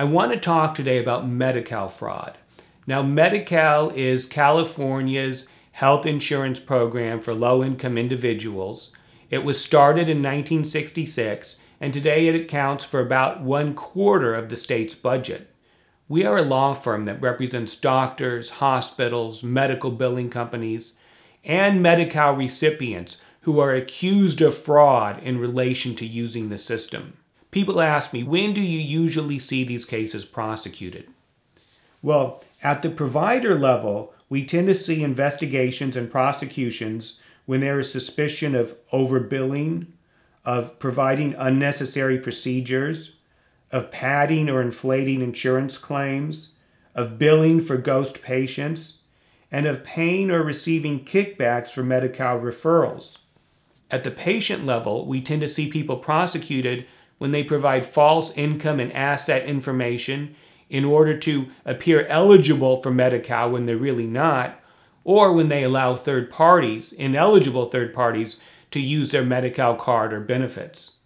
I want to talk today about Medi-Cal fraud. Now, Medi-Cal is California's health insurance program for low-income individuals. It was started in 1966, and today it accounts for about 1/4 of the state's budget. We are a law firm that represents doctors, hospitals, medical billing companies, and Medi-Cal recipients who are accused of fraud in relation to using the system. People ask me, when do you usually see these cases prosecuted? Well, at the provider level, we tend to see investigations and prosecutions when there is suspicion of overbilling, of providing unnecessary procedures, of padding or inflating insurance claims, of billing for ghost patients, and of paying or receiving kickbacks for Medi-Cal referrals. At the patient level, we tend to see people prosecuted when they provide false income and asset information in order to appear eligible for Medi-Cal when they're really not, or when they allow third parties, ineligible third parties, to use their Medi-Cal card or benefits.